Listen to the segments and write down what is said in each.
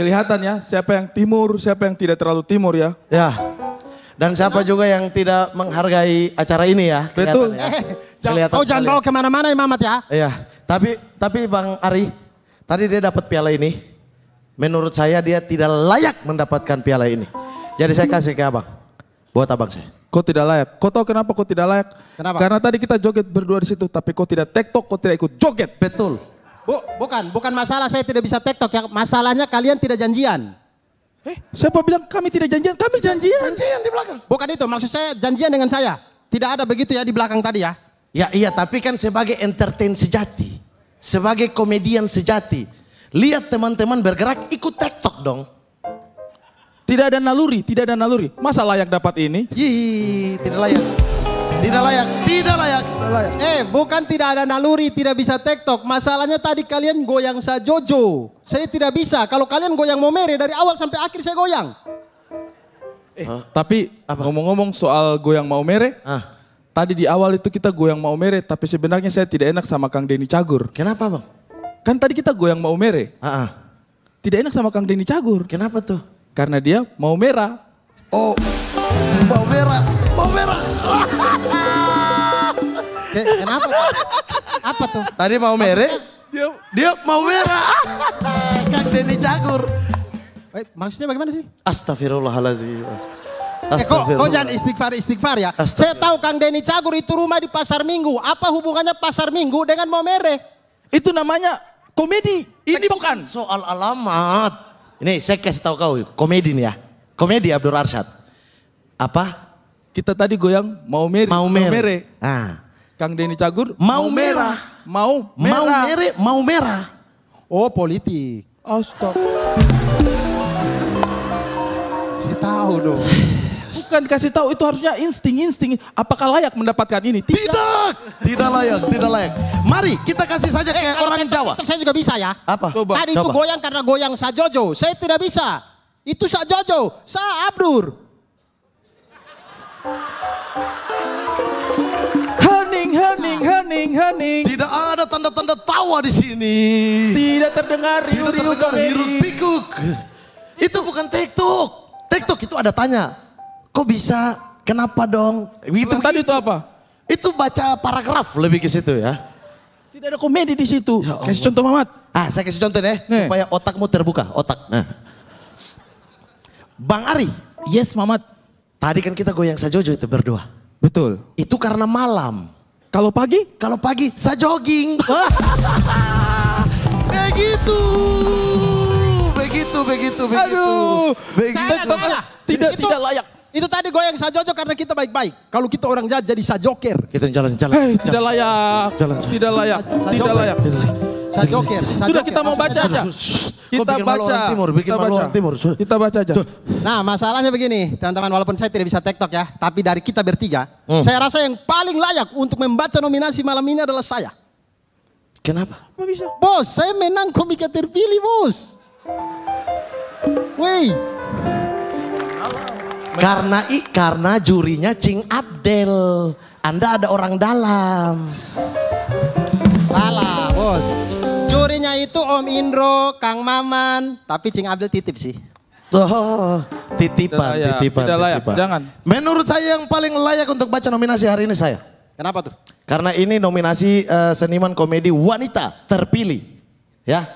Kelihatan ya, siapa yang timur, siapa yang tidak terlalu timur ya. Ya, dan siapa juga yang tidak menghargai acara ini ya. Betul. Ya. Kau jangan bawa kemana-mana Mamat ya. Iya, tapi Bang Ari, tadi dia dapat piala ini. Menurut saya dia tidak layak mendapatkan piala ini. Jadi saya kasih ke abang, buat abang saya. Kau tidak layak, kau tahu kenapa kau tidak layak? Kenapa? Karena tadi kita joget berdua di situ, tapi kau tidak tektok, kau tidak ikut joget. Betul. Bukan masalah saya tidak bisa TikTok ya. Masalahnya kalian tidak janjian. Eh, siapa bilang kami tidak janjian? Kami janjian. Janjian di belakang. Bukan itu, maksud saya janjian dengan saya. Tidak ada begitu ya di belakang tadi ya. Ya iya, tapi kan sebagai entertain sejati, sebagai komedian sejati, lihat teman-teman bergerak ikut TikTok dong. Tidak ada naluri, tidak ada naluri. Masa layak dapat ini? Yih, tidak layak. Tidak layak, tidak layak, tidak layak. Bukan tidak ada naluri, tidak bisa TikTok. Masalahnya tadi kalian goyang sajojo. Saya tidak bisa. Kalau kalian goyang momere dari awal sampai akhir saya goyang. Tapi ngomong-ngomong soal goyang momere, tadi di awal itu kita goyang momere, tapi sebenarnya saya tidak enak sama Kang Denny Cagur. Kenapa bang? Kan tadi kita goyang momere. Tidak enak sama Kang Denny Cagur. Kenapa tuh? Karena dia mau merah. Oh, mau merah, mau merah. Kenapa? Apa tuh? Tadi mau merah, dia mau merah. Kang Denny Cagur. Maksudnya bagaimana sih? Astagfirullahaladzim. Kok jangan istighfar ya. Saya tahu Kang Denny Cagur itu rumah di Pasar Minggu. Apa hubungannya Pasar Minggu dengan mau merah? Itu namanya komedi. Ini bukan soal alamat. Ini saya kasih tahu kau, komedi nih ya. Komedi Abdur Arsyad. Apa? Kita tadi goyang mau merah. Mau merah. Kang Denny Cagur mau merah, mau merah, mau merah, mau merah. Oh politik. Astaga. Kasih tahu dong. Bukan kasih tahu, itu harusnya insting. Apakah layak mendapatkan ini? Tidak. Tidak layak, tidak layak. Mari kita kasih saja kayak orang Jawa. Saya juga bisa ya. Apa? Coba, tadi itu goyang karena goyang sajojo. Saya tidak bisa. Itu sajojo, sa Abdur. Hening. Tidak ada tanda-tanda tawa di sini. Tidak terdengar riuh-riuh pikuk. Itu bukan TikTok. TikTok itu ada tanya. Kok bisa? Kenapa dong? Itu tadi itu apa? Itu baca paragraf lebih ke situ ya. Tidak ada komedi di situ. Ya, kasih contoh Mamat. Saya kasih contoh deh supaya otakmu terbuka, otak. Bang Ari. Yes Mamat. Tadi kan kita goyang sajojo itu berdua. Betul. Itu karena malam. Kalau pagi? Kalau pagi, saya jogging. Begitu. Aduh, salah. Tidak layak. Itu tadi goyang sajojo karena kita baik-baik. Kalau kita orang jahat jadi sajoker. Kita jalan-jalan. Tidak layak. Tidak layak. Tidak layak. Sajoker. Sudah kita mau baca aja. Kita baca aja. Nah masalahnya begini teman-teman, walaupun saya tidak bisa TikTok ya, tapi dari kita bertiga, saya rasa yang paling layak untuk membaca nominasi malam ini adalah saya. Kenapa? Bisa. Bos, saya menang komika terpilih bos. Wih. Karena jurinya Cing Abdel. Anda ada orang dalam. Salah bos. Jurinya itu Om Indro, Kang Maman, tapi Cing Abdel titip sih. Oh, titipan. Tidak layak, jangan. Menurut saya yang paling layak untuk baca nominasi hari ini saya. Kenapa tuh? Karena ini nominasi seniman komedi wanita terpilih. Ya,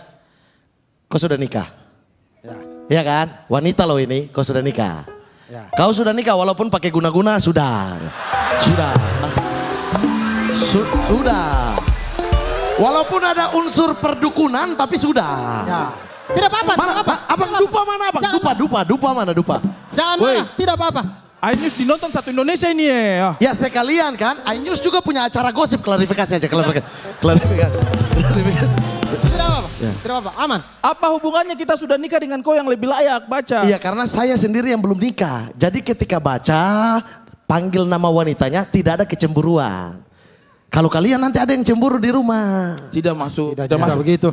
kau sudah nikah. Iya kan, wanita loh ini, kau sudah nikah. Ya. Kau sudah nikah walaupun pakai guna-guna sudah. Sudah. Walaupun ada unsur perdukunan tapi sudah. Ya. Tidak apa-apa. Abang dupa mana abang? Dupa mana? Jangan marah, tidak apa-apa. iNews dinonton satu Indonesia ini ya. Ya sekalian kan, iNews juga punya acara gosip, klarifikasi aja. Tidak apa-apa, tidak apa-apa, aman. Apa hubungannya kita sudah nikah dengan kau yang lebih layak baca? Iya karena saya sendiri yang belum nikah. Jadi ketika baca, panggil nama wanitanya tidak ada kecemburuan. Kalau kalian nanti ada yang cemburu di rumah. Tidak masuk. Tidak masuk begitu.